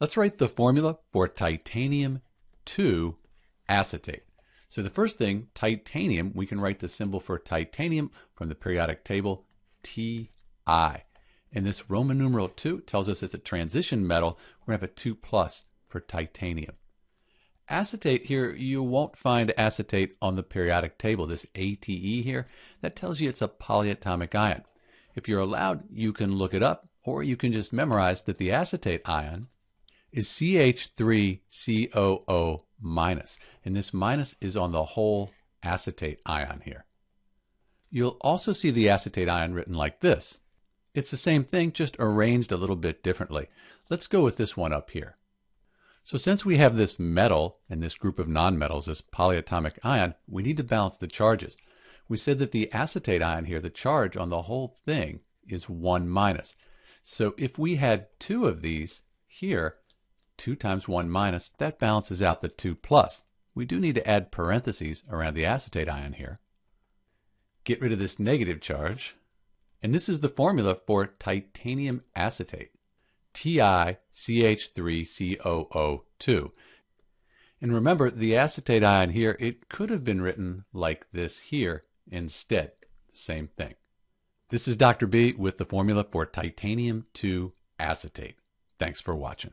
Let's write the formula for titanium 2 acetate. So the first thing, titanium, we can write the symbol for titanium from the periodic table, Ti. And this Roman numeral 2 tells us it's a transition metal. We're going to have a 2 plus for titanium. Acetate here, you won't find acetate on the periodic table. This ATE here, that tells you it's a polyatomic ion. If you're allowed, you can look it up, or you can just memorize that the acetate ion is CH3COO minus. And this minus is on the whole acetate ion here. You'll also see the acetate ion written like this. It's the same thing, just arranged a little bit differently. Let's go with this one up here. So since we have this metal and this group of nonmetals, this polyatomic ion, we need to balance the charges. We said that the acetate ion here, the charge on the whole thing is 1 minus. So if we had 2 of these here, 2 times 1 minus, that balances out the 2 plus. We do need to add parentheses around the acetate ion here. Get rid of this negative charge. And this is the formula for titanium acetate, TiCH3COO2. And remember, the acetate ion here, it could have been written like this here instead. Same thing. This is Dr. B with the formula for titanium 2 acetate. Thanks for watching.